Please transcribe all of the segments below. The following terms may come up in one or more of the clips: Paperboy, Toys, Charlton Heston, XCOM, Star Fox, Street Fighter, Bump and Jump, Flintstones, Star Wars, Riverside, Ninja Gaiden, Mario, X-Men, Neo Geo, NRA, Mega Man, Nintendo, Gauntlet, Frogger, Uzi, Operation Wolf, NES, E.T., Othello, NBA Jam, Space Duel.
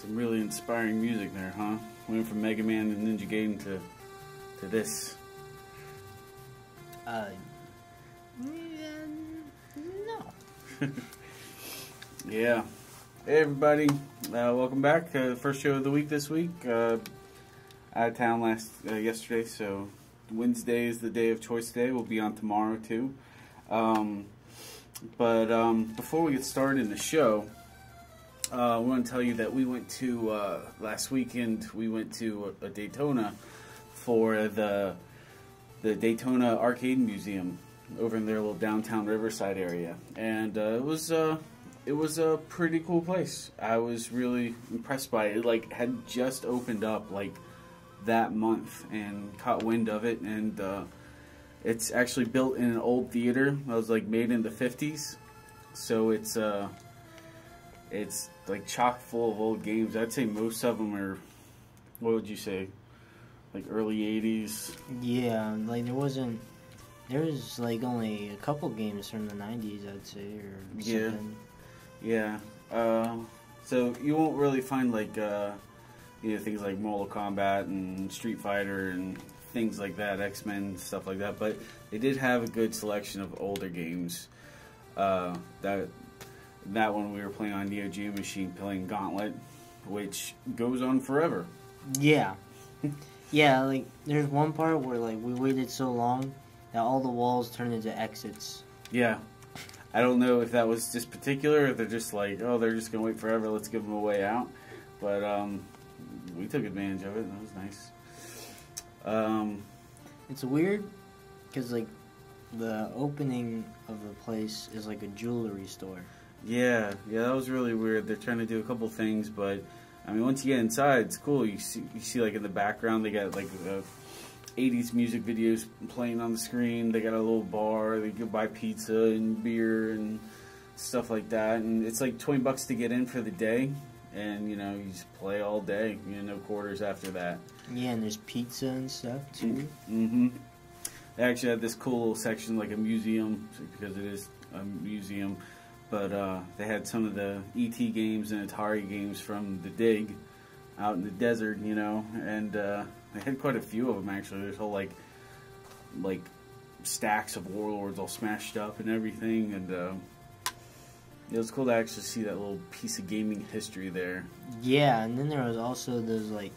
Some really inspiring music there, huh? Went from Mega Man and Ninja Gaiden to this. No. Yeah. Hey everybody, welcome back. First show of the week this week. Out of town yesterday, so Wednesday is the day of Choice Day. We'll be on tomorrow too. Before we get started in the show, I want to tell you that we went to, last weekend, we went to a Daytona for the Daytona Arcade Museum over in their little downtown Riverside area. And it was a pretty cool place. I was really impressed by it. It like had just opened up like that month and caught wind of it, and it's actually built in an old theater that was like made in the 50s, so it's like chock full of old games. I'd say most of them are, what would you say, like early 80s? Yeah, like there was like only a couple games from the 90s, I'd say, or something. Yeah, yeah. So you won't really find like you know, things like Mortal Kombat and Street Fighter and things like that, X-Men, stuff like that. But they did have a good selection of older games. That one we were playing on Neo Geo machine, playing Gauntlet, which goes on forever. Yeah. Yeah, like, there's one part where, like, we waited so long that all the walls turned into exits. Yeah. I don't know if that was just particular, or they're just like, oh, they're just going to wait forever, let's give them a way out. But, we took advantage of it, and that was nice. It's weird, because, like, the opening of the place is, like, a jewelry store. Yeah, that was really weird. They're trying to do a couple things, but, I mean, once you get inside, it's cool. You see like, in the background, they got, like, the 80s music videos playing on the screen. They got a little bar. They could buy pizza and beer and stuff like that. And it's, like, $20 to get in for the day. And, you know, you just play all day. You know, no quarters after that. Yeah, and there's pizza and stuff, too. Mm-hmm. They actually had this cool little section, like a museum, because it is a museum. But they had some of the E.T. games and Atari games from the dig out in the desert, you know. And they had quite a few of them, actually. There's whole, like stacks of Warlords all smashed up and everything. And, it was cool to actually see that little piece of gaming history there. Yeah, and then there was also those, like,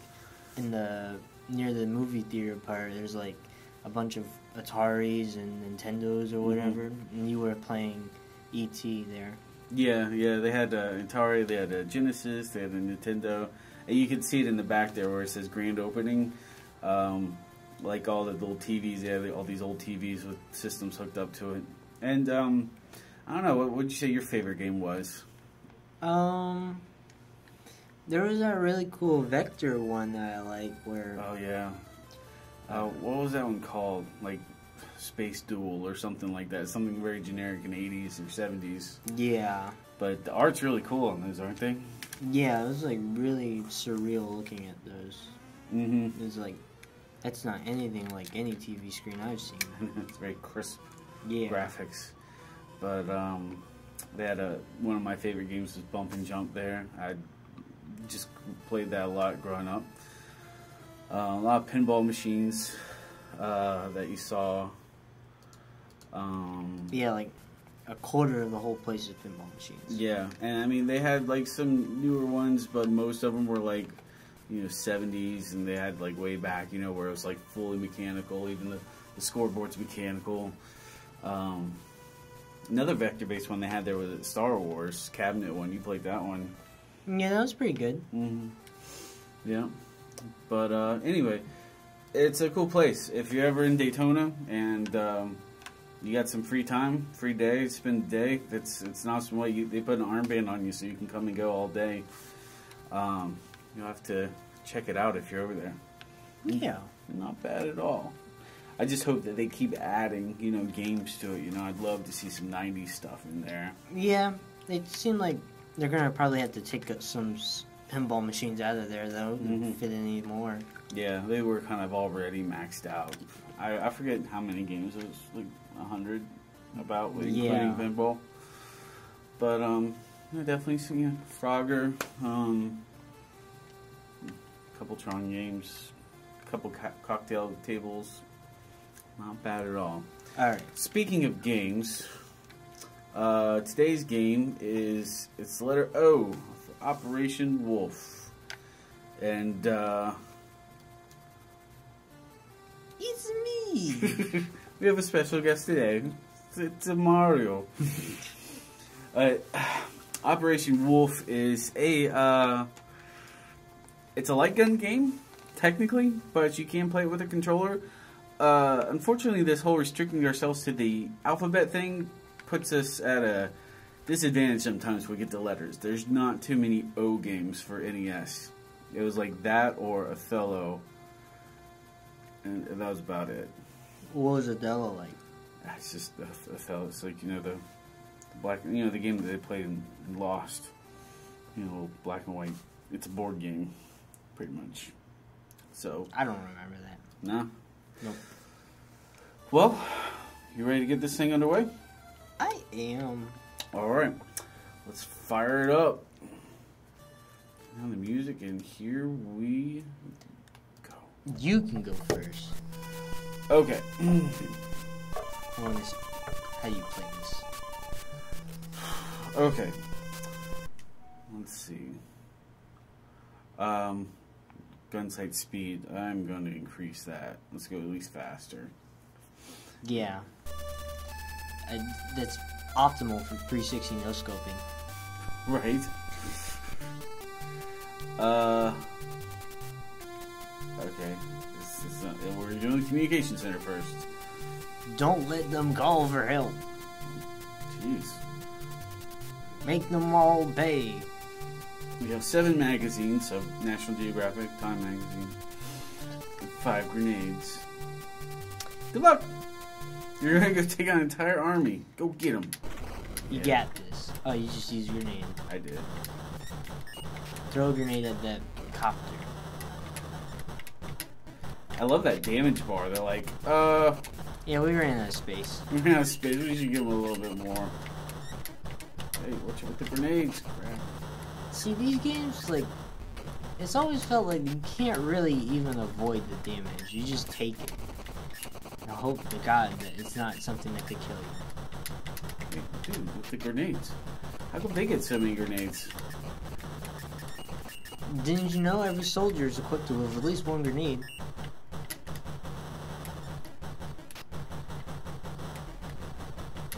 near the movie theater part, there's, like, a bunch of Ataris and Nintendos or whatever, and you were playing E.T. there. Yeah, they had Atari, they had a Genesis, they had a Nintendo, and you could see it in the back there where it says Grand Opening, like all the little TVs, they had all these old TVs with systems hooked up to it. And, I don't know, what would you say your favorite game was? There was that really cool Vector one that I like where... Oh, yeah. What was that one called? Like, Space Duel or something like that. Something very generic in the 80s or 70s. Yeah. But the art's really cool on those, aren't they? Yeah, it was, like, really surreal looking at those. Mm-hmm. It was, like, that's not anything like any TV screen I've seen. It's very crisp graphics. But they had one of my favorite games was Bump and Jump there. I just played that a lot growing up. A lot of pinball machines that you saw. Yeah, like a quarter of the whole place is pinball machines. Yeah, and I mean they had like some newer ones, but most of them were like, you know, 70s, and they had like way back, you know, where it was like fully mechanical. Even the scoreboard's mechanical. Another vector-based one they had there was a Star Wars cabinet one. You played that one. Yeah, that was pretty good. Mm-hmm. Yeah. But anyway, it's a cool place. If you're ever in Daytona and you got some free time, free day, spend the day, it's an awesome way. They put an armband on you so you can come and go all day. You'll have to check it out if you're over there. Yeah. Not bad at all. I just hope that they keep adding, you know, games to it. You know, I'd love to see some 90s stuff in there. Yeah, it seemed like they're going to probably have to take some pinball machines out of there, though, and fit in any more. Yeah, they were kind of already maxed out. I forget how many games. It was like 100, about, including pinball. But, definitely some, Frogger, couple Tron games, a couple cocktail tables. Not bad at all. Alright, speaking of games, today's game is, it's the letter O for Operation Wolf. And, it's me! We have a special guest today. It's a Mario. Operation Wolf is a, it's a light gun game, technically, but you can play it with a controller. Unfortunately, this whole restricting ourselves to the alphabet thing puts us at a disadvantage sometimes when we get the letters. There's not too many O games for NES. It was like that or Othello, and that was about it. What was Othello like? It's just Othello. It's like, you know, the black, you know, the game that they played in Lost. You know, black and white. It's a board game, pretty much. So I don't remember that. No. Nah. Nope. Well, you ready to get this thing underway? I am. Alright. Let's fire it up. Now the music, and here we go. You can go first. Okay. I want to see how you play this. Okay. Let's see. Gun sight speed, I'm going to increase that. Let's go at least faster. Yeah. That's optimal for 360 no-scoping. Right. Okay. It's not, we're doing the communication center first. Don't let them go over hill. Jeez. Make them all bay. We have 7 magazines, so National Geographic, Time Magazine, and 5 grenades. Good luck! You're gonna go take on an entire army. Go get them. You got this. Oh, you just used a grenade. I did. Throw a grenade at that copter. I love that damage bar. They're like, yeah, we ran out of space. We ran out of space. We should give them a little bit more. Hey, watch out with the grenades. Crap. See, these games, like, it's always felt like you can't really even avoid the damage. You just take it. And hope to God that it's not something that could kill you. Hey, dude, with the grenades. How come they get so many grenades? Didn't you know every soldier is equipped with at least 1 grenade?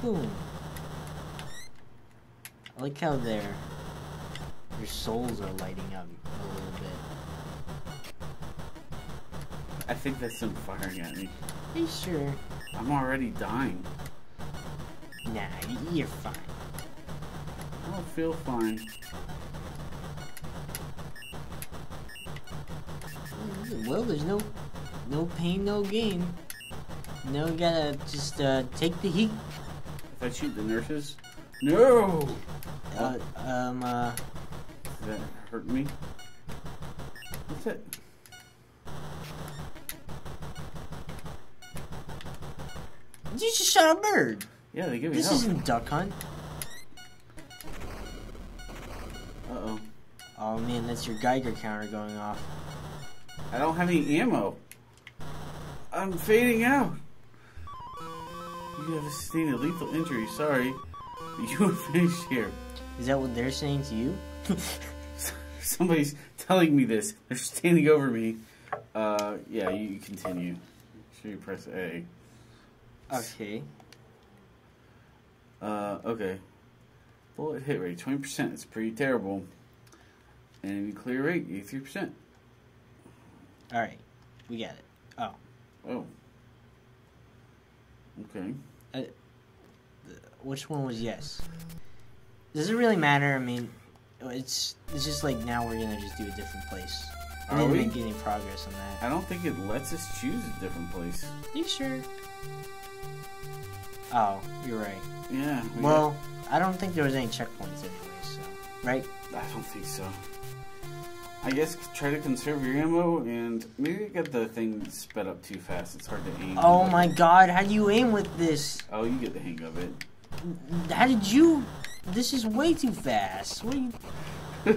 Boom. I like how they're... Your souls are lighting up a little bit. I think that's some firing at me. Are you sure? I'm already dying. Nah, you're fine. I don't feel fine. Well, there's no pain, no gain. No, you gotta just take the heat. If I shoot the nurses? No! That hurt me. What's it? You just shot a bird. Yeah, they give me help. This isn't Duck Hunt. Uh-oh. Oh, man, that's your Geiger counter going off. I don't have any ammo. I'm fading out. You have sustained a lethal injury. Sorry. You are finished here. Is that what they're saying to you? Somebody's telling me this. They're standing over me. Yeah, you continue. Make sure you press A. Okay. Okay. Bullet hit rate, 20%. It's pretty terrible. Enemy clear rate, 83%. Alright. We got it. Oh. Oh. Okay. Which one was yes? Does it really matter? I mean... It's just like now we're gonna just do a different place. We didn't make any progress on that. I don't think it lets us choose a different place. Are you sure? Oh, you're right. Yeah. Well, I don't think there was any checkpoints anyway, so... Right? I don't think so. I guess try to conserve your ammo, and maybe get the thing sped up too fast. It's hard to aim. Oh my god, how do you aim with this? Oh, you get the hang of it. How did you... This is way too fast. What are you...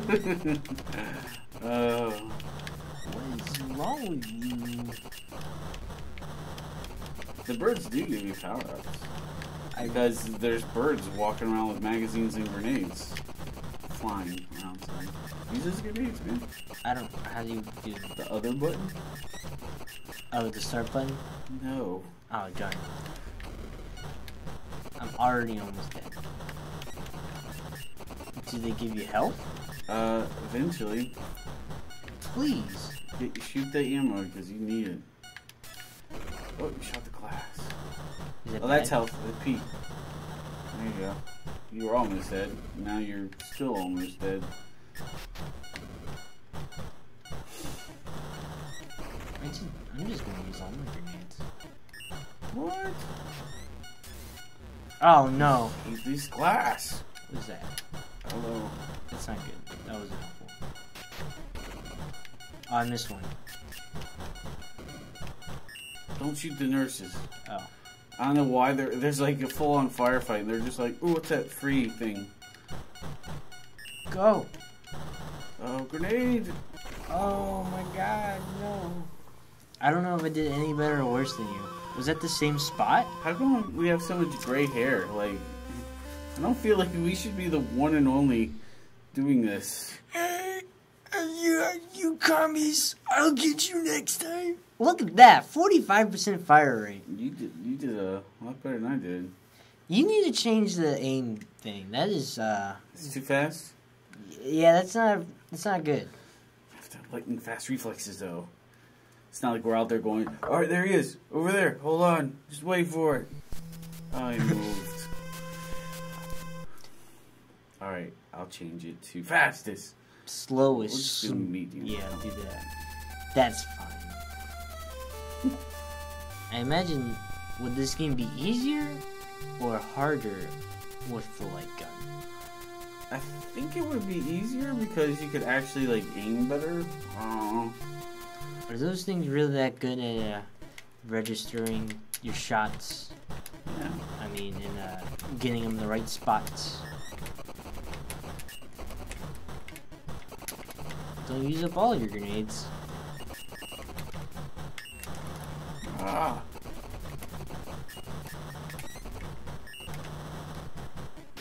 wrong with you? The birds do give you power-ups. Because there's birds walking around with magazines and grenades. Flying around. Use those grenades, man. I don't... How do you do... The other button? Oh, the start button? No. Oh, darn. I'm already almost dead. Do they give you health? Eventually. Please. Shoot the ammo, because you need it. Oh, you shot the glass. Oh, that's health. The P. There you go. You were almost dead. Now you're still almost dead. I'm just gonna use all my grenades. What? Oh no. Use these glass. What is that? Hello. That's not good. That wasn't helpful. Oh, I missed one. Don't shoot the nurses. Oh. I don't know why there's like a full-on firefight and they're just like, ooh, what's that free thing? Go! Oh, grenade! Oh my god, no. I don't know if I did any better or worse than you. Was that the same spot? How come we have so much gray hair? Like, I don't feel like we should be the one and only doing this. Hey, you commies, I'll get you next time. Look at that, 45% fire rate. You did a lot better than I did. You need to change the aim thing. That is It's too fast? Yeah, that's not good. I have to have lightning fast reflexes though. It's not like we're out there going, alright, there he is, over there, hold on, just wait for it. I moved. Alright, I'll change it to fastest. Slowest. We'll just do medium. Yeah, do that. That's fine. I imagine, would this game be easier or harder with the light gun? I think it would be easier because you could actually like aim better. Are those things really that good at registering your shots? Yeah. I mean, and getting them in the right spots. Don't use up all your grenades. Ah.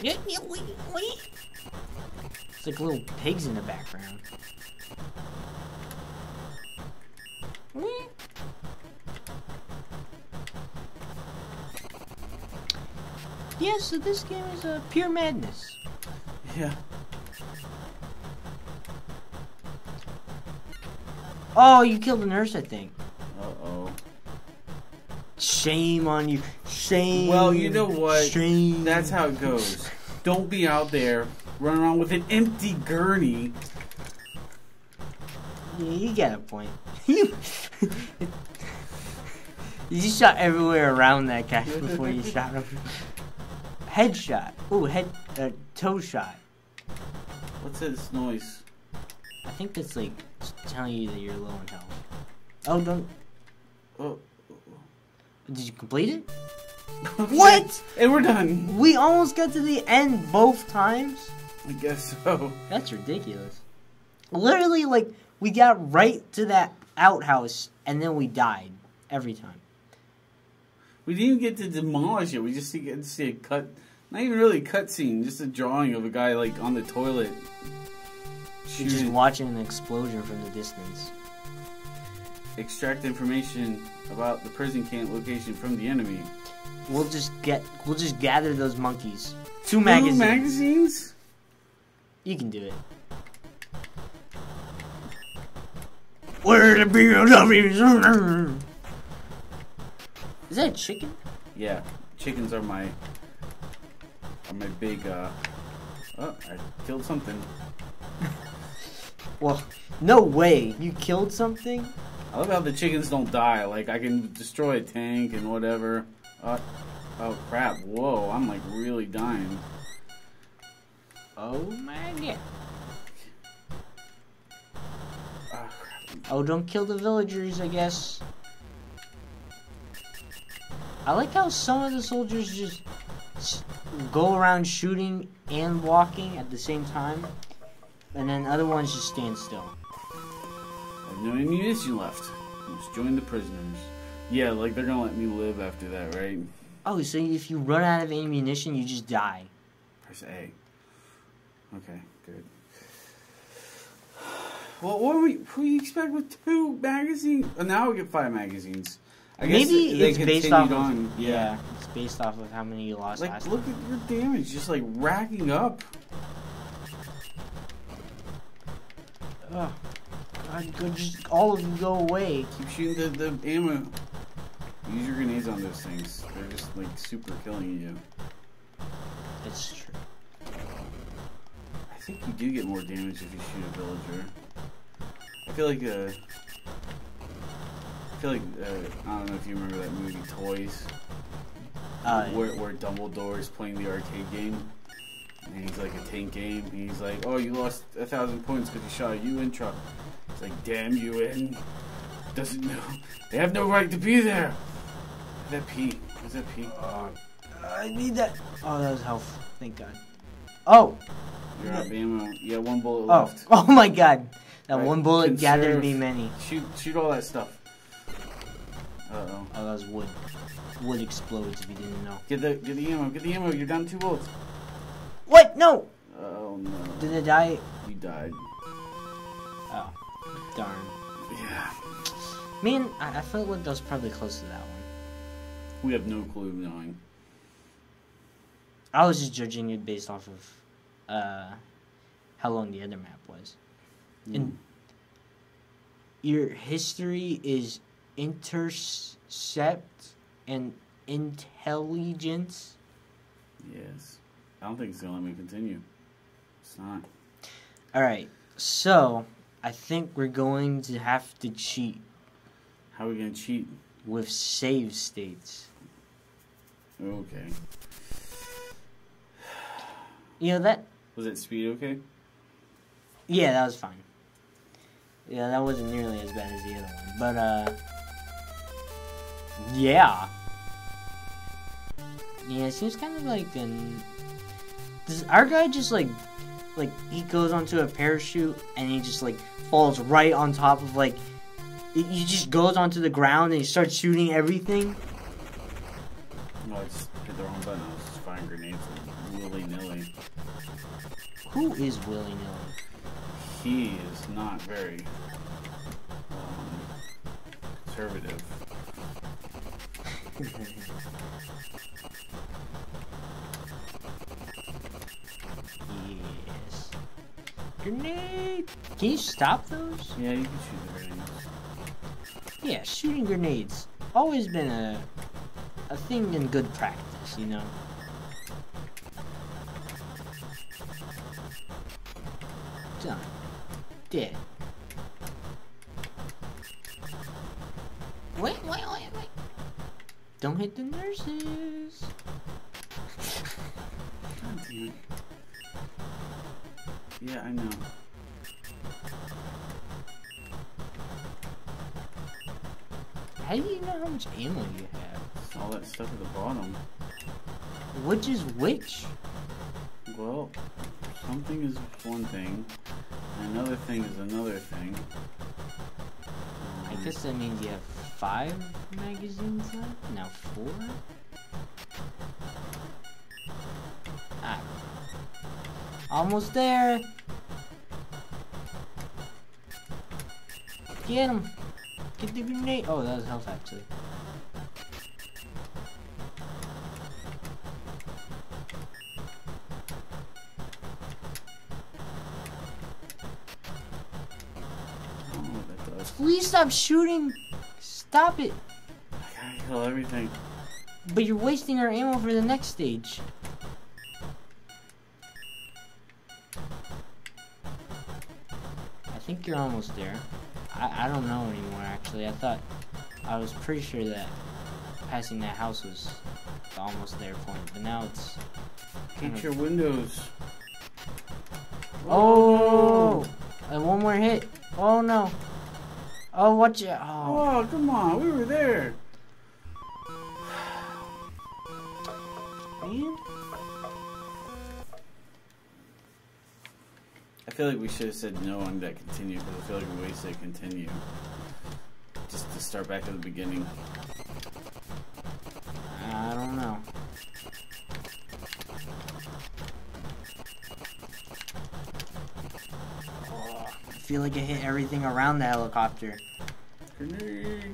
It's like little pigs in the background. Yeah, so this game is pure madness. Yeah. Oh, you killed the nurse, I think. Uh-oh. Shame on you. Shame. Well, you know what? Shame. That's how it goes. Don't be out there running around with an empty gurney. Yeah, you got a point. You shot everywhere around that guy before you shot him. Headshot. Ooh, toe shot. What's this noise? I think that's like telling you that you're low in health. Oh, don't. Oh. Did you complete it? What? And we're done. We almost got to the end both times. I guess so. That's ridiculous. Literally, like, we got right to that outhouse, and then we died every time. We didn't get to demolish it. We just get to see a cut... Not even really a cutscene, just a drawing of a guy, like, on the toilet. Shooting. Just watching an explosion from the distance. Extract information about the prison camp location from the enemy. We'll just gather those monkeys. Two magazines. Two magazines? You can do it. Where the BOWs? Is that a chicken? Yeah, chickens are my big oh, I killed something. Well, no way. You killed something? I love how the chickens don't die. Like, I can destroy a tank and whatever. Oh, crap. Whoa, I'm, like, really dying. Oh, my God. Oh, don't kill the villagers, I guess. I like how some of the soldiers just go around shooting and walking at the same time. And then other ones just stand still. I have no ammunition left. I must join the prisoners. Yeah, like they're gonna let me live after that, right? Oh, so if you run out of ammunition, you just die. Press A. Okay, good. Well, what do we expect with 2 magazines? Oh, now we get 5 magazines. I guess it's based off of, yeah, it's based off of how many you lost. Like, last look time. At your damage, just like racking up. Oh, God, go, just all of them go away. Keep shooting the ammo. Use your grenades on those things. They're just like super killing you. That's true. I think you do get more damage if you shoot a villager. I feel like, I don't know if you remember that movie Toys, where Dumbledore is playing the arcade game, and he's like a tank game, and he's like, oh, you lost 1,000 points because you shot a UN truck. It's like, damn, UN doesn't know. They have no right to be there. That P. What's that P? I need that. Oh, that was health. Thank God. Oh. You're out of ammo. Yeah, 1 bullet left. Oh my God. That right. 1 bullet Conserve. Gathered me many. Shoot all that stuff. Uh-oh. Oh, that was wood. Wood explodes if you didn't know. Get the ammo. Get the ammo. You're down 2 bullets. What? No. Oh, no. Did I die? You died. Oh. Darn. Yeah. Man, I felt like that was probably close to that one. We have no clue knowing. I was just judging it based off of how long the other map was. Mm. And your history is intercept and intelligence. Yes. I don't think it's going to let me continue. It's not. Alright, so I think we're going to have to cheat. How are we going to cheat? With save states. Okay. You know that... Was it speed okay? Yeah, that was fine. Yeah, that wasn't nearly as bad as the other one. But, yeah. Yeah, it seems kind of like an... Does our guy just, like, he goes onto a parachute and he just, like, falls right on top of, like... He just goes onto the ground and he starts shooting everything? No, I just hit the wrong button. I was just firing grenades willy-nilly. Who is willy-nilly? He is not very conservative. Yes. Grenade! Can you stop those? Yeah, you can shoot the grenades. Yeah, shooting grenades. Always been a thing in good practice, you know? Done. Dead. Wait. Don't hit the nurses. God damn it. Yeah, I know. How do you know how much ammo you have? It's all that stuff at the bottom. Which is which? Well, something is one thing. Another thing is another thing. I guess that means you have 5 magazines left? Now 4? Ah. Almost there! Get him! Get the grenade! Oh, that was health actually. Please stop shooting! Stop it! I gotta kill everything. But you're wasting our ammo for the next stage. I think you're almost there. I don't know anymore, actually. I was pretty sure that passing that house was the almost there point, but now it's... Keep your windows. Oh! And one more hit. Oh, no. Oh, watch it. Oh. Oh, come on. We were there. Man. I feel like we should have said no on that continue, because I feel like we wasted continue. Just to start back at the beginning. I don't know. Oh, I feel like I hit everything around the helicopter. Grenade!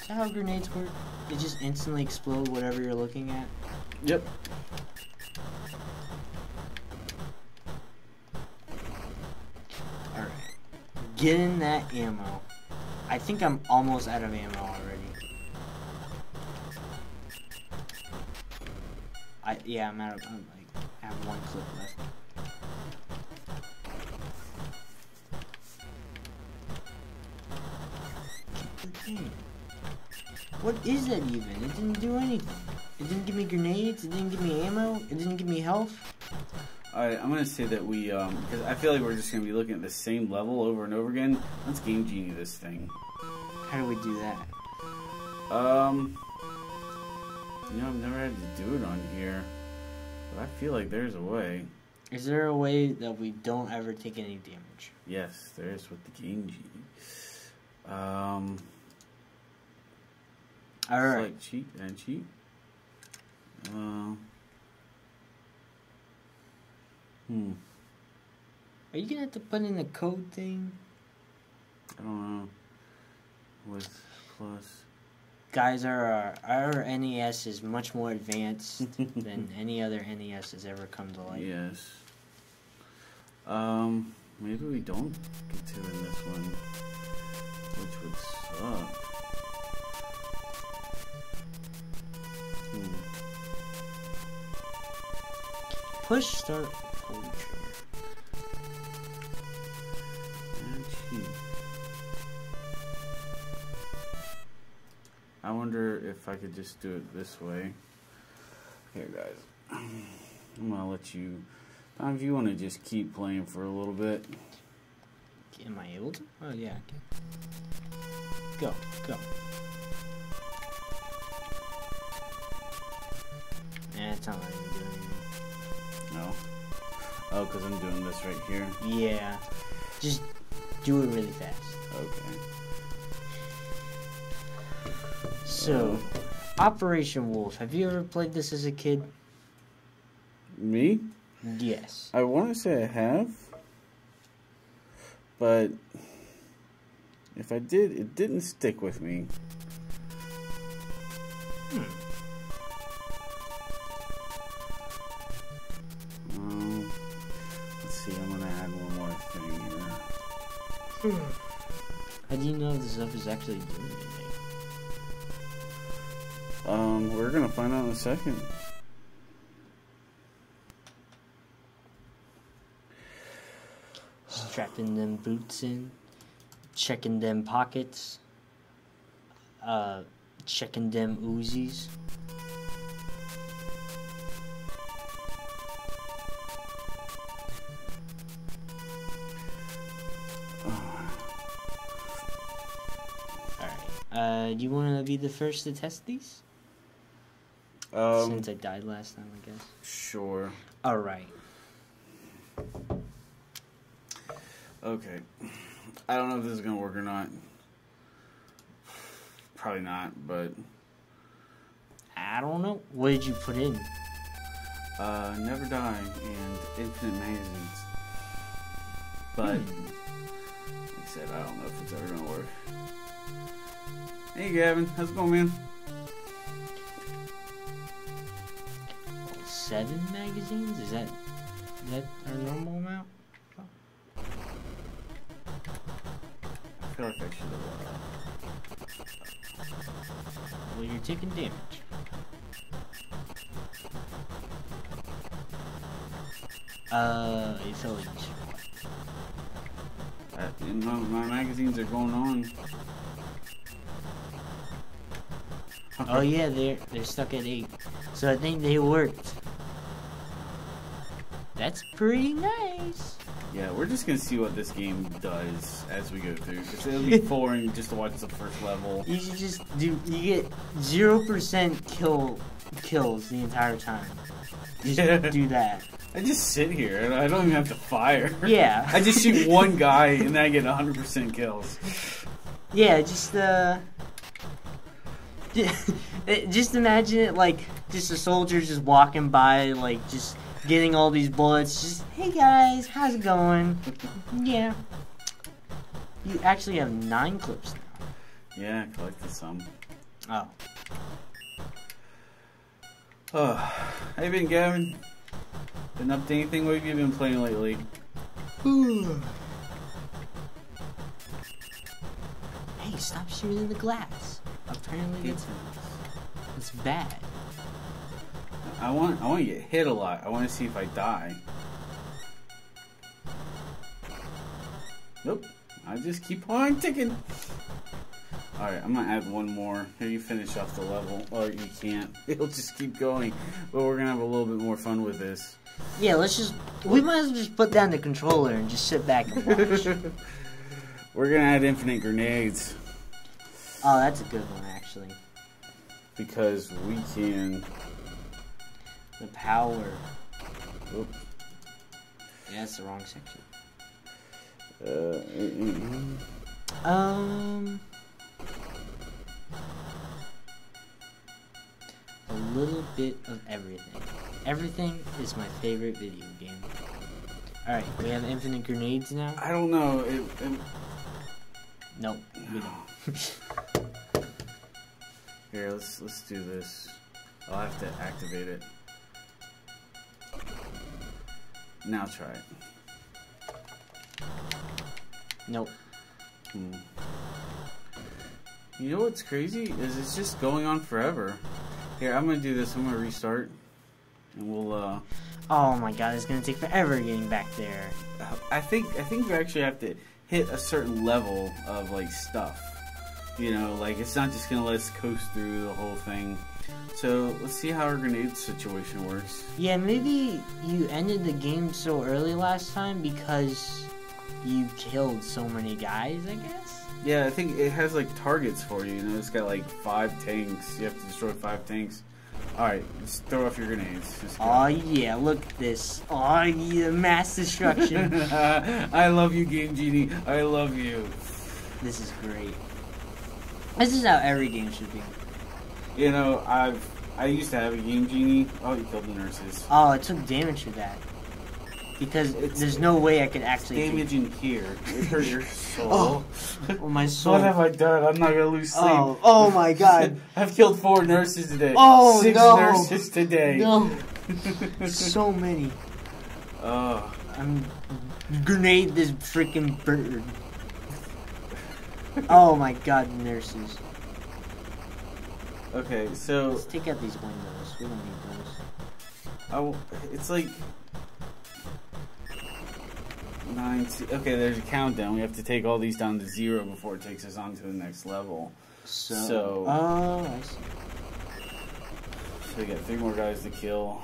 Is that how grenades work? They just instantly explode whatever you're looking at? Yep. Alright. Get in that ammo. I think I'm almost out of ammo already. Yeah, I'm out of, I have one clip left. What is that even? It didn't do anything. It didn't give me grenades, it didn't give me ammo, it didn't give me health. Alright, I'm gonna say that we, because I feel like we're just gonna be looking at the same level over and over again. Let's Game Genie this thing. How do we do that? You know, I've never had to do it on here, but I feel like there's a way. Is there a way that we don't ever take any damage? Yes, there is with the Game Genie. Alright. Like cheat and cheat. Are you gonna have to put in the code thing? I don't know. With plus. Guys, our NES is much more advanced than any other NES has ever come to light. Yes. Maybe we don't get to in this one, which would suck. Push start pull trigger. I wonder if I could just do it this way. Here, guys. I'm gonna let you. If you want to just keep playing for a little bit. Am I able to? Oh yeah. Okay. Go, go. Eh, it's not letting me do anything. No. Oh, because I'm doing this right here? Yeah. Just do it really fast. Okay. So, Operation Wolf. Have you ever played this as a kid? Me? Yes. I want to say I have. But, if I did, it didn't stick with me. How do you know if this stuff is actually doing anything? We're gonna find out in a second. Strapping them boots in, checking them pockets, checking them Uzis. Do you want to be the first to test these? Since I died last time, I guess. Sure. Alright. Okay. I don't know if this is going to work or not. Probably not, but... I don't know. What did you put in? Never Die and Infinite Magazines. But, like I said, I don't know if it's ever going to work. Hey Gavin, how's it going, man? 7 magazines? Is that our normal amount? Oh. I feel like I should have. Well, you're taking damage. It's always. My magazines are going on. Oh yeah, they're stuck at 8. So I think they worked. That's pretty nice. Yeah, we're just going to see what this game does as we go through, because it'll be boring just to watch the first level. You should just do, you get 0% kills the entire time. Just do that. I just sit here, and I don't even have to fire. Yeah. I just shoot one guy, and then I get 100% kills. Yeah, just imagine it like just a soldier just walking by, like just getting all these bullets. Just, hey guys, how's it going? Yeah. You actually have 9 clips now. Yeah, I collected some. Oh. Oh, how you been, Gavin? Been up to anything? What have you been playing lately? Hey, stop shooting the glass. Apparently it's bad. I want to get hit a lot. I want to see if I die. Nope. I just keep on ticking. Alright, I'm gonna add one more. Here, you finish off the level. Or you can't. It'll just keep going. But we're gonna have a little bit more fun with this. Yeah, let's just... We might as well just put down the controller and just sit back and watch. We're gonna add infinite grenades. Oh, that's a good one, actually. Because we can... The power. Oops. Yeah, that's the wrong section. A little bit of everything. Everything is my favorite video game. Alright, we have infinite grenades now? I don't know. Nope, we don't. Here, let's do this. I'll have to activate it. Now try it. Nope. Hmm. You know what's crazy? Is it's just going on forever. Here, I'm gonna do this. I'm gonna restart, and we'll. Oh my God, it's gonna take forever getting back there. I think we actually have to hit a certain level of like stuff. You know, like it's not just gonna let us coast through the whole thing. So let's see how our grenade situation works. Yeah, maybe you ended the game so early last time because you killed so many guys, I guess. Yeah, I think it has like targets for you, you know, it's got like 5 tanks, you have to destroy 5 tanks. Alright, just throw off your grenades. Aw yeah, look at this. Aw yeah, mass destruction. I love you, Game Genie, I love you. This is great. This is how every game should be. You know, I used to have a Game Genie. Oh, you killed the nurses. Oh, it took damage to that. Because there's no way I could actually damage in here. It hurt your soul. Oh, my soul. What have I done? I'm not gonna lose sleep. Oh my God. I've killed 4 nurses today. Oh, 6 no. Nurses today. No. So many. Oh. I'm grenade this freaking bird. Oh my God, nurses. Okay, so let's take out these windows. We don't need those. Oh, it's like. 9, okay, there's a countdown. We have to take all these down to 0 before it takes us on to the next level. So oh, I see. So we got 3 more guys to kill.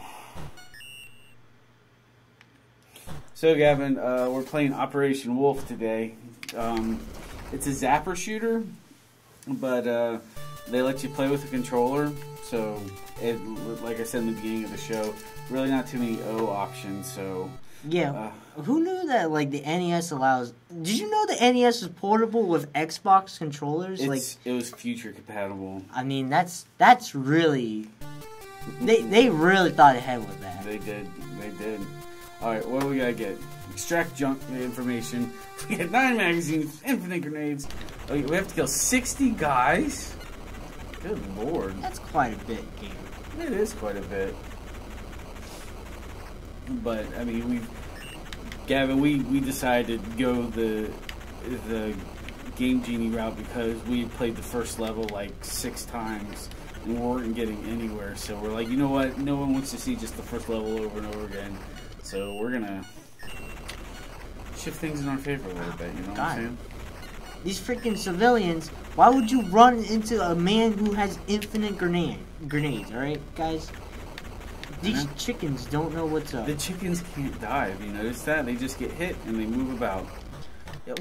So Gavin, we're playing Operation Wolf today. It's a zapper shooter, but they let you play with a controller. So, like I said in the beginning of the show, really not too many O options. So. Yeah, who knew that, like, the NES allows... Did you know the NES is portable with Xbox controllers? Like, it was future compatible. I mean, that's really... They really thought ahead with that. They did. Alright, what do we gotta get? Extract junk information. We get 9 magazines, infinite grenades. Okay, we have to kill 60 guys? Good lord. That's quite a bit, game. It is quite a bit. But I mean, Gavin, we decided to go the Game Genie route because we played the first level like 6 times and we weren't getting anywhere. So we're like, you know what? No one wants to see just the first level over and over again. So we're gonna shift things in our favor a little bit. You know what I'm saying? These freaking civilians! Why would you run into a man who has infinite grenades? All right, guys. These chickens don't know what's up. The chickens can't dive, you notice that? They just get hit and they move about.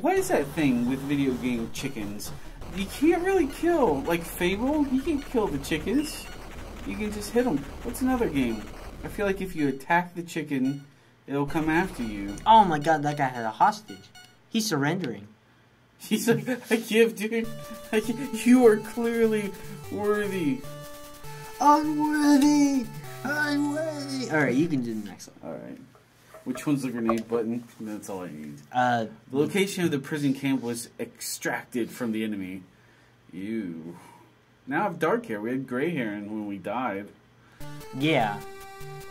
What is that thing with video game chickens? You can't really kill. Like Fable, you can kill the chickens. You can just hit them. What's another game? I feel like if you attack the chicken, it'll come after you. Oh my god, that guy had a hostage. He's surrendering. He's like, I give, dude. I give. You are clearly worthy. Unworthy! Unworthy! Alright, you can do the next one. Alright. Which one's the grenade button? That's all I need. The location of the prison camp was extracted from the enemy. Ew. Now I have dark hair. We had gray hair when we died. Yeah.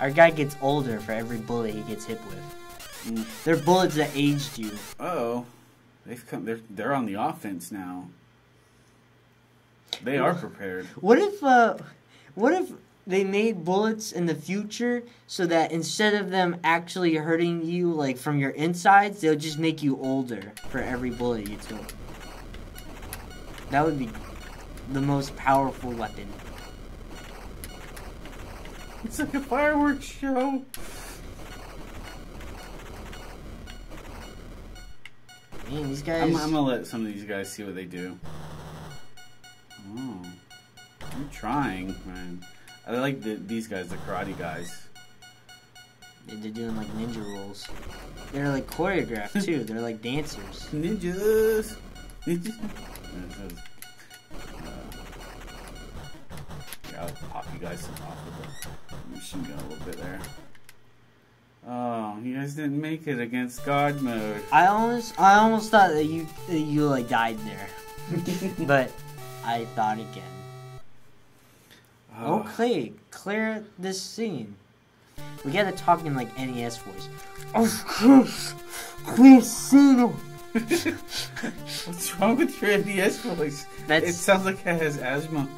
Our guy gets older for every bullet he gets hit with. Mm. They're bullets that aged you. Uh-oh. They've come. They're on the offense now. They are prepared. What if they made bullets in the future so that instead of them actually hurting you like from your insides, they'll just make you older for every bullet you took? That would be the most powerful weapon. It's like a fireworks show. Man, these guys... I'm gonna let some of these guys see what they do. Oh. I'm trying, man. I like these guys, the karate guys. They're doing like ninja rolls. They're like choreographed too. They're like dancers. Ninjas! Ninjas! Yeah, I'll pop you guys some off with the machine gun a little bit there. Oh, you guys didn't make it against God mode. I almost thought that you like died there, but I thought again. Okay, clear this scene. We gotta talk in like NES voice. Of course, clear scene. What's wrong with your NES voice? It sounds like it has asthma.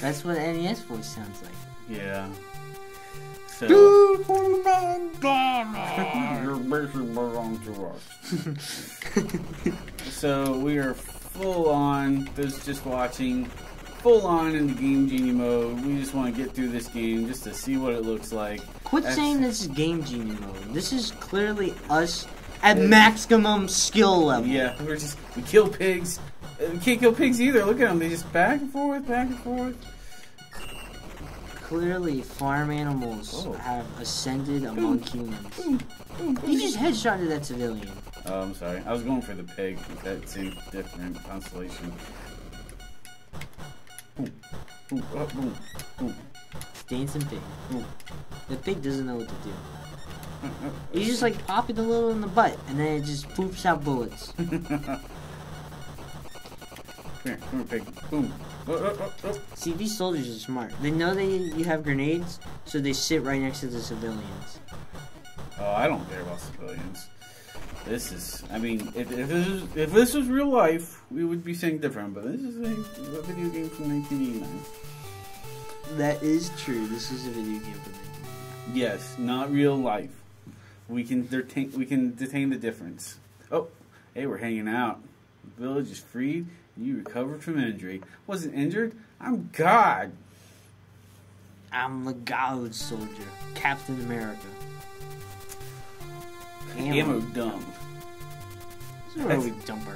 That's what NES voice sounds like. Yeah. So. Dude, man, your mission belongs to us. So we are full on. Those just watching, full on in the Game Genie mode. We just want to get through this game just to see what it looks like. Quit saying this is Game Genie mode. This is clearly us at maximum skill level. Yeah, we kill pigs. We can't kill pigs either. Look at them. They just back and forth, back and forth. Clearly, farm animals have ascended among humans. You just headshotted that civilian. Oh, I'm sorry. I was going for the pig. That's a different constellation. Dance and pig. The pig doesn't know what to do. You just like pop it a little in the butt, and then it just poops out bullets. Come here, pig. Boom. See, these soldiers are smart. They know that you have grenades, so they sit right next to the civilians. Oh, I don't care about civilians. This is... I mean, if this was real life, we would be saying different, but this is a video game from 1989. That is true. This is a video game from 1989. Yes, not real life. We can detain the difference. Oh, hey, we're hanging out. The village is freed. You recovered from injury. Wasn't injured? I'm God. I'm the God soldier. Captain America. Ammo dump. This is where we dump our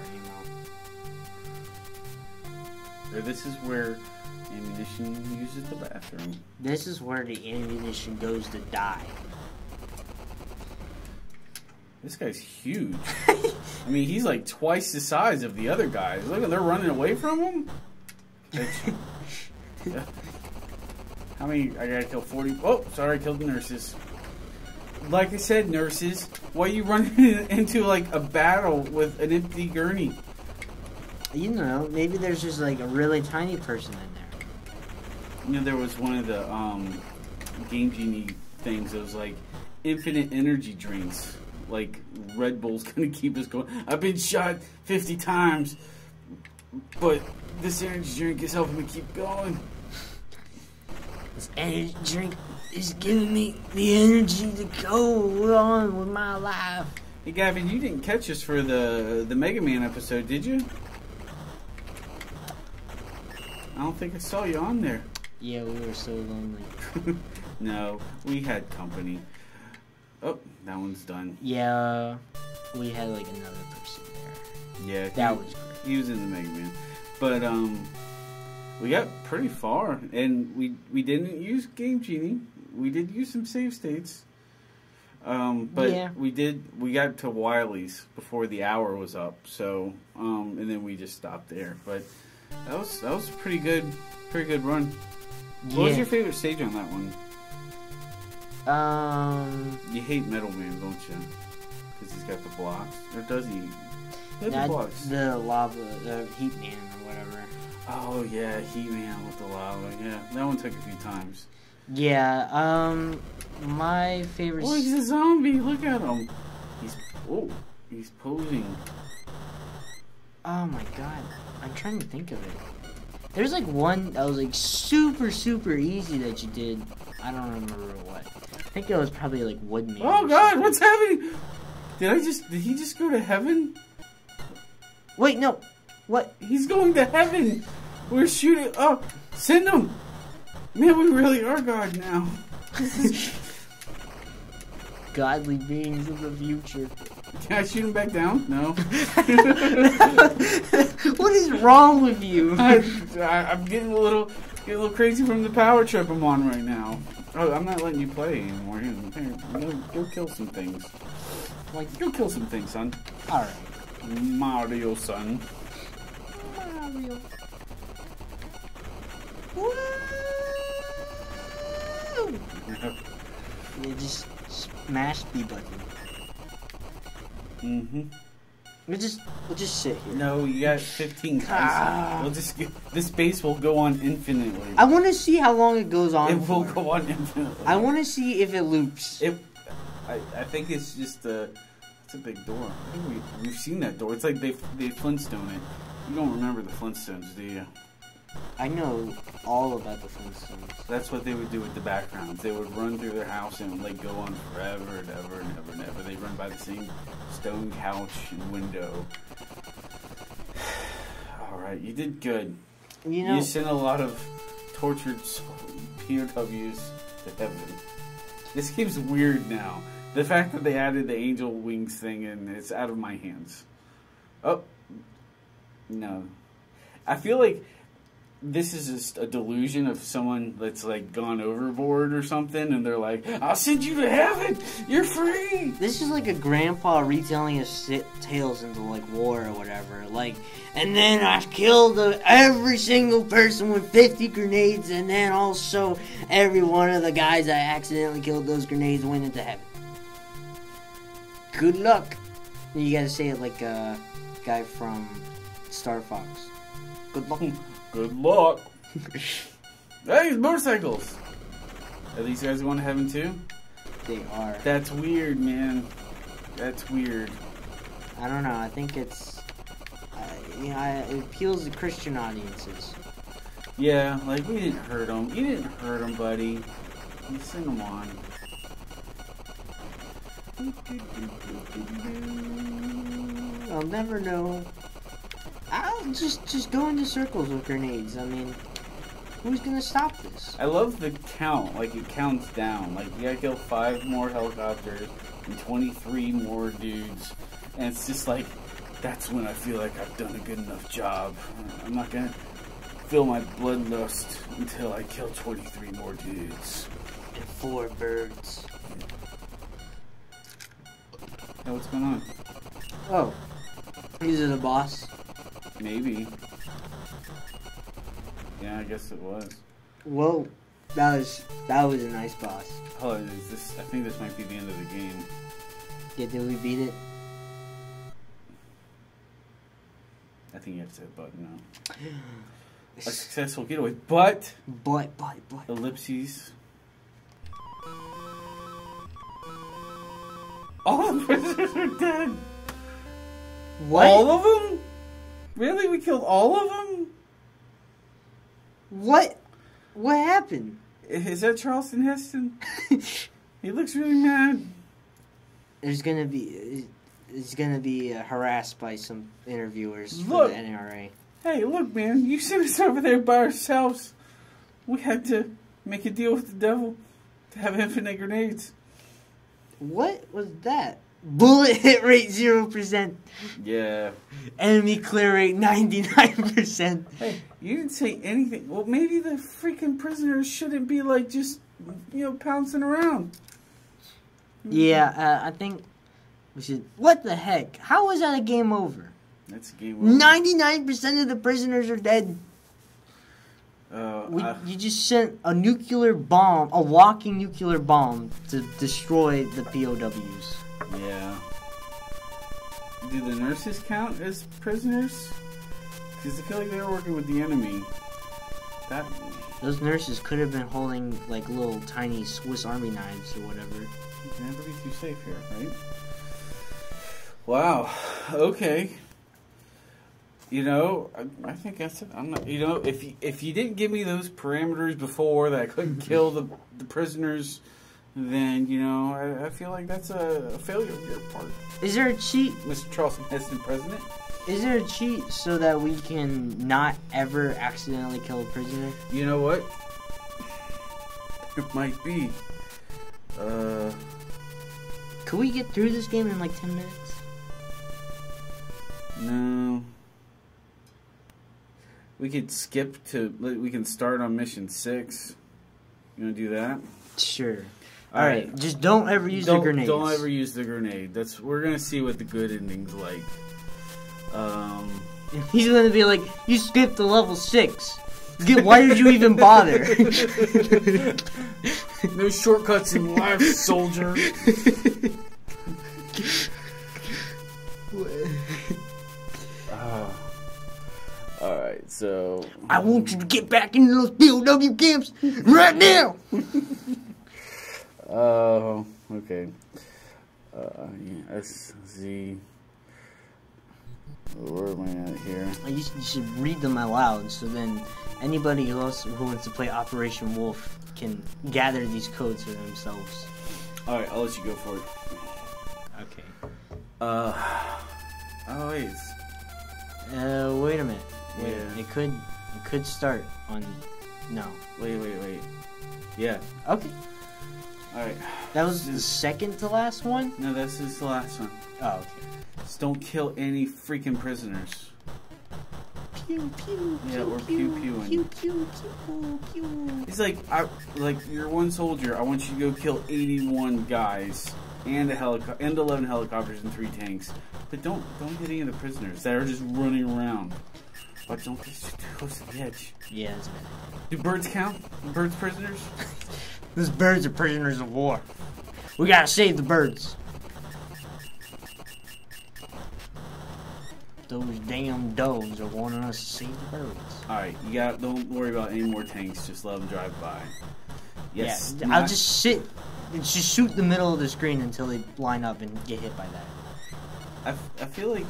ammo. This is where ammunition uses the bathroom. This is where the ammunition goes to die. This guy's huge. I mean, he's like twice the size of the other guys. Look, they're running away from him. Yeah. How many? I gotta kill 40. Oh, sorry, I killed the nurses. Like I said, nurses, why are you running into like a battle with an empty gurney? You know, maybe there's just like a really tiny person in there. You know, there was one of the Game Genie things. It was like infinite energy drinks. Like, Red Bull's gonna keep us going. I've been shot 50 times, but this energy drink is helping me keep going. This energy drink is giving me the energy to go on with my life. Hey, Gavin, you didn't catch us for the Mega Man episode, did you? I don't think I saw you on there. Yeah, we were so lonely. No, we had company. Oh, that one's done. Yeah, we had like another person there. Yeah, that was great. He was in the Mega Man, but we got pretty far, and we didn't use Game Genie. We did use some save states, but yeah. We got to Wiley's before the hour was up, so and then we just stopped there. But that was a pretty good run. Yeah. What was your favorite stage on that one? You hate Metal Man, don't you? Because he's got the blocks. Or does he? The lava, the Heat Man or whatever. Oh yeah, Heat Man with the lava. Yeah, that one took a few times. Yeah. My favorite. Oh, he's a zombie! Look at him. He's posing. Oh my god, I'm trying to think of it. There's like one that was like super easy that you did. I don't remember what. I think it was probably like Woodman. Oh god, what's happening? Did he just go to heaven? Wait, no. What? He's going to heaven. We're shooting. Oh, send him. Man, we really are God now. Godly beings of the future. Can I shoot him back down? No. What is wrong with you? I'm getting a little crazy from the power trip I'm on right now. Oh, I'm not letting you play anymore. Go kill some things. Like, go kill some things, son. All right, Mario, son. Mario. Woo! You just smash the button. Mm-hmm. We'll just sit here. No, you got 15 guys. Ah. This base will go on infinitely. I want to see how long it goes on. It will go on infinitely. I want to see if it loops. I think it's just it's a big door. I think we've seen that door. It's like they Flintstone it. You don't remember the Flintstones, do you? I know all about the Flintstones. That's what they would do with the backgrounds. They would run through their house and it would, like, go on forever and ever and ever and ever. They run by the same stone couch and window. All right, you did good. You know, you sent a lot of tortured POWs to heaven. This game's weird now. The fact that they added the angel wings thing and it's out of my hands. Oh no, I feel like this is just a delusion of someone that's like gone overboard or something, and they're like, I'll send you to heaven! You're free! This is like a grandpa retelling his tales into like war or whatever. Like, and then I killed every single person with 50 grenades, and then also every one of the guys I accidentally killed those grenades went into heaven. Good luck! You gotta say it like a guy from Star Fox. Good luck! Good luck. Hey, motorcycles. Are these guys going to heaven too? They are. That's weird, man. That's weird. I don't know. I think it's, you know, it appeals to Christian audiences. Yeah, like we didn't hurt them. You didn't hurt them, buddy. You send them on. I'll never know. I'll just go into circles with grenades. I mean, who's gonna stop this? I love the count. Like, it counts down. Like, you gotta kill 5 more helicopters and 23 more dudes. And it's just like, that's when I feel like I've done a good enough job. I'm not gonna feel my bloodlust until I kill 23 more dudes. And 4 birds. Hey, what's going on? Oh. Is it a boss? Maybe. Yeah, I guess it was. Whoa, that was a nice boss. Oh, is this? I think this might be the end of the game. Yeah, did we beat it? I think you have to hit button now. A successful getaway, but ellipses. All the prisoners are dead. What? All of them? Really? We killed all of them? What happened? Is that Charlton Heston? He looks really mad. He's gonna be harassed by some interviewers for the NRA. Hey, look, man! You sent us over there by ourselves. We had to make a deal with the devil to have infinite grenades. What was that? Bullet hit rate 0%. Yeah. Enemy clear rate 99%. Hey, you didn't say anything. Well, maybe the freaking prisoners shouldn't be like just, you know, pouncing around. Yeah, I think we should. What the heck? How was that a game over? That's a game over. 99% of the prisoners are dead. You just sent a nuclear bomb, a walking nuclear bomb, to destroy the POWs. Yeah. Do the nurses count as prisoners? Because I feel like they were working with the enemy. That... Those nurses could have been holding, like, little tiny Swiss Army knives or whatever. You can never be too safe here, right? Wow. Okay. You know, I think I said, I'm not, you know, if you didn't give me those parameters before that I couldn't kill the prisoners, then, you know, I feel like that's a failure on your part. Is there a cheat? Mr. Charlton Heston, President? Is there a cheat so that we can not ever accidentally kill a prisoner? You know what? It might be. Could we get through this game in like 10 minutes? No. We could skip to, we can start on mission 6. You want to do that? Sure. All right. Just don't ever use the grenades. Don't ever use the grenade. That's, we're going to see what the good ending's like. He's going to be like, you skipped to level 6. Why did you even bother? No shortcuts in life, soldier. Alright, so... I want you to get back into those POW camps right now! Oh, okay. Yeah, SZ... Where am I at here? You should read them aloud, so then anybody else who wants to play Operation Wolf can gather these codes for themselves. Alright, I'll let you go for it. Okay. Oh, wait. Wait a minute. Wait, yeah. It could start on... No. Wait. Yeah. Okay. Alright. That was the second to last one? No, this is the last one. Oh, okay. Just don't kill any freaking prisoners. Pew, pew, yeah, pew, we're pew-pewing. Pew, pew, pew, pew. It's like, you're one soldier. I want you to go kill 81 guys and a helicopter, and 11 helicopters and 3 tanks. But don't hit any of the prisoners that are just running around. But don't get too close to the edge. Yeah, that's bad. Do birds count? Birds prisoners? Those birds are prisoners of war. We gotta save the birds. Those damn dogs are wanting us to save the birds. Alright, you got. Don't worry about any more tanks. Just let them drive by. Yes. Yeah, I'll just sit and just shoot the middle of the screen until they line up and get hit by that. I feel like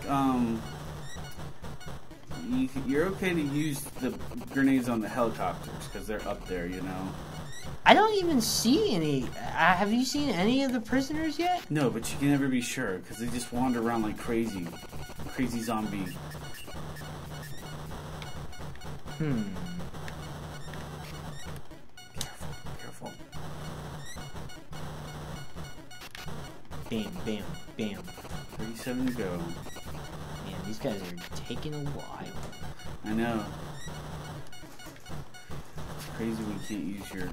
you're okay to use the grenades on the helicopters because they're up there, you know. I don't even see any. Have you seen any of the prisoners yet? No, but you can never be sure because they just wander around like crazy zombie. Careful. Bam. 37 to go. Man, these guys are taking a while. I know. It's crazy when you can't use your...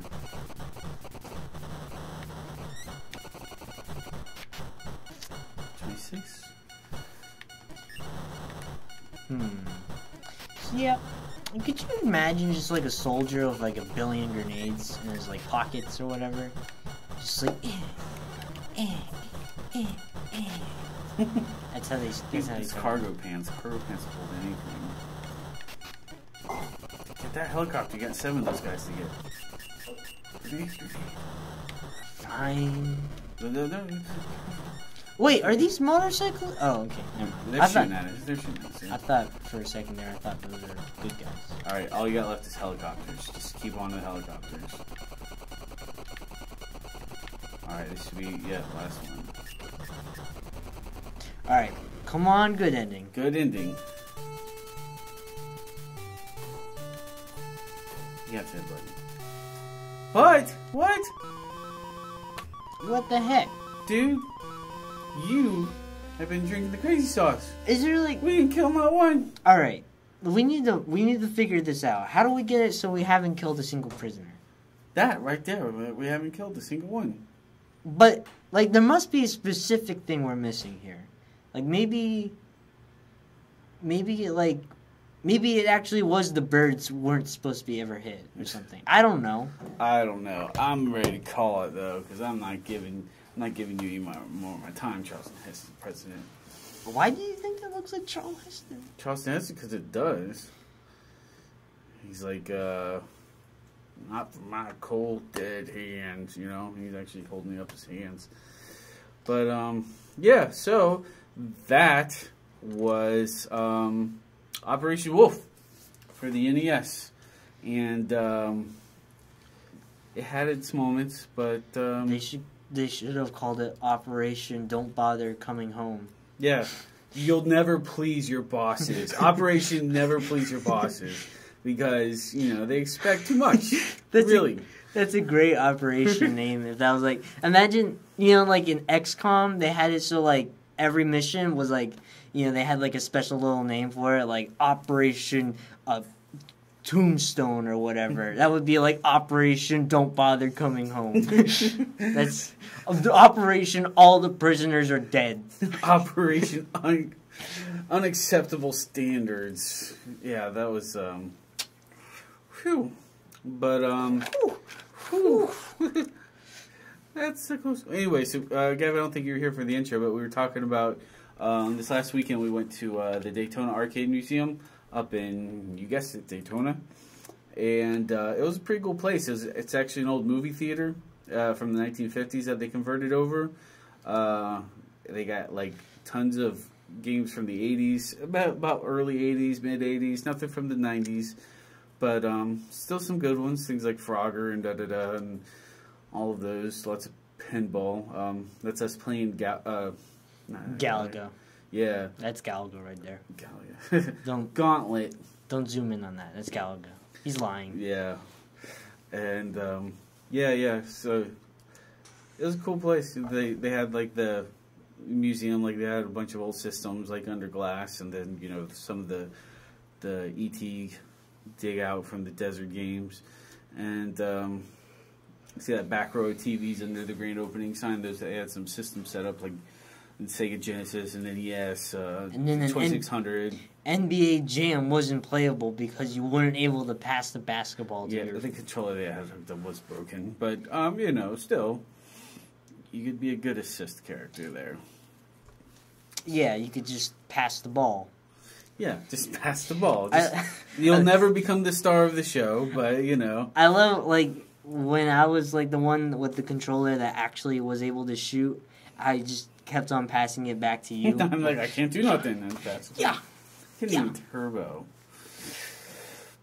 Yeah. Could you imagine just like a soldier with like a billion grenades in his like pockets or whatever? Just like... That's how they. That's how these cargo pants hold anything. Oh, get that helicopter. You got 7 of those guys to get. Fine. Wait, are these motorcycles? Oh, okay. Never mind. They're shooting at us. I thought for a second there, I thought those were good guys. All right, all you got left is helicopters. Just keep on the helicopters. All right, this should be last one. Alright, come on, good ending. Good ending. You have to hit button. But, what? What the heck? Dude, you have been drinking the crazy sauce. Is there like... We didn't kill not one. Alright, we need to figure this out. How do we get it so we haven't killed a single prisoner? That right there, we haven't killed a single one. But, like, there must be a specific thing we're missing here. Like, maybe it actually was the birds weren't supposed to be ever hit or something. I don't know. I'm ready to call it though, because I'm not giving you more of my time, Charlton Heston, president. Why do you think that looks like Charlton Heston? Charlton Heston, because it does. He's like, not from my cold dead hands, you know. He's actually holding up his hands. But yeah. So that was Operation Wolf for the NES, and it had its moments, but they should have called it Operation Don't Bother Coming Home. Yeah, you'll never please your bosses. Operation Never Please Your Bosses, because you know they expect too much. That's a great operation name. If that was like, imagine, you know, like in XCOM they had it so like every mission was like, you know, they had like a special little name for it, like Operation Tombstone or whatever. That would be like Operation Don't Bother Coming Home. That's Operation All the Prisoners Are Dead. Operation Unacceptable Standards. Yeah, that was whew. But whew. Whew. That's the close. Anyway, so Gavin, I don't think you were here for the intro, but we were talking about this last weekend we went to the Daytona Arcade Museum up in, you guessed it, Daytona. And it was a pretty cool place. It's actually an old movie theater from the 1950s that they converted over. They got like tons of games from the 80s, about early 80s, mid 80s, nothing from the 90s. But still some good ones, things like Frogger and da-da-da and all of those, lots of pinball. That's us playing Galaga. Yeah. That's Galaga right there. Galaga. Gauntlet. Don't zoom in on that. That's Galaga. He's lying. Yeah. And, yeah. So, it was a cool place. They had, like, the museum. Like, they had a bunch of old systems, like, under glass. And then, you know, some of the E.T. dig out from the desert games. And, see that back row of TVs under the grand opening sign. They had some systems set up, like, and Sega Genesis and NES, and then 2600. NBA Jam wasn't playable because you weren't able to pass the basketball to your... The controller they had was broken. But, you know, still, you could be a good assist character there. Yeah, you could just pass the ball. Yeah, just pass the ball. You'll never become the star of the show, but, you know. I love, like, when I was, like, the one with the controller that actually was able to shoot, I just kept on passing it back to you. I'm like, I can't do nothing. And pass it. Yeah. I can't even turbo.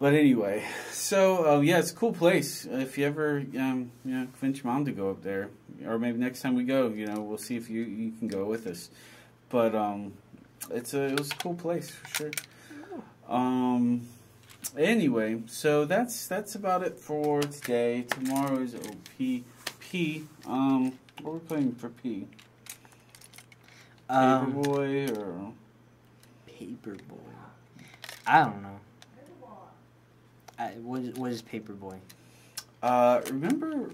But anyway, so, yeah, it's a cool place. If you ever, you know, convince your mom to go up there, or maybe next time we go, you know, we'll see if you can go with us. But, it was a cool place, for sure. Anyway, so that's about it for today. Tomorrow is OPP. What are we playing for P? Paperboy or Paperboy? I don't know. What is Paperboy? Remember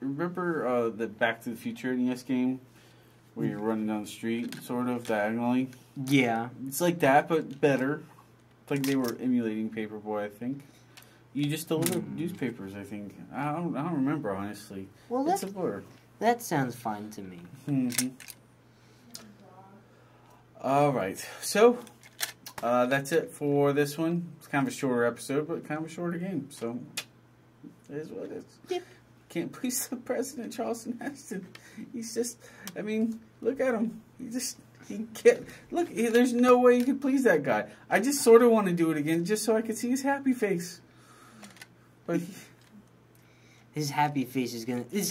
the Back to the Future NES game where you're running down the street, sort of diagonally? Yeah. It's like that, but better. It's like they were emulating Paperboy, I think. You just deliver newspapers, I think. I don't remember honestly. Well, that's a blur. That sounds fine to me. All right. So, that's it for this one. It's kind of a shorter episode, but kind of a shorter game. So, it is what it is. Yep. Can't please the president, Charlton Heston. He's just, I mean, look at him. He can't. Look, there's no way you could please that guy. I just sort of want to do it again just so I could see his happy face. But his happy face is going to...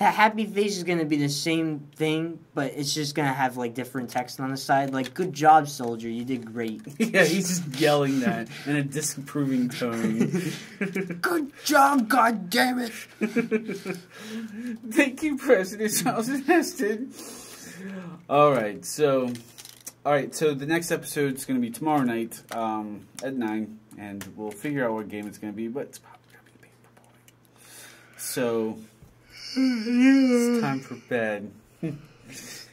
Happy Face is going to be the same thing, but it's just going to have, like, different text on the side. Like, good job, soldier. You did great. Yeah, he's just yelling that in a disapproving tone. Good job, goddammit. Thank you, President Charlton Heston. All right, so the next episode is going to be tomorrow night at 9, and we'll figure out what game it's going to be, but it's probably going to be Paperboy. So... it's time for bed.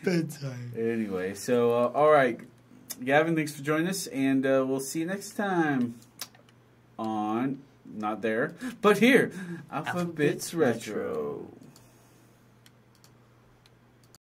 Bedtime. Anyway, so, all right. Gavin, thanks for joining us, and we'll see you next time on, not there, but here, Alphabets Retro.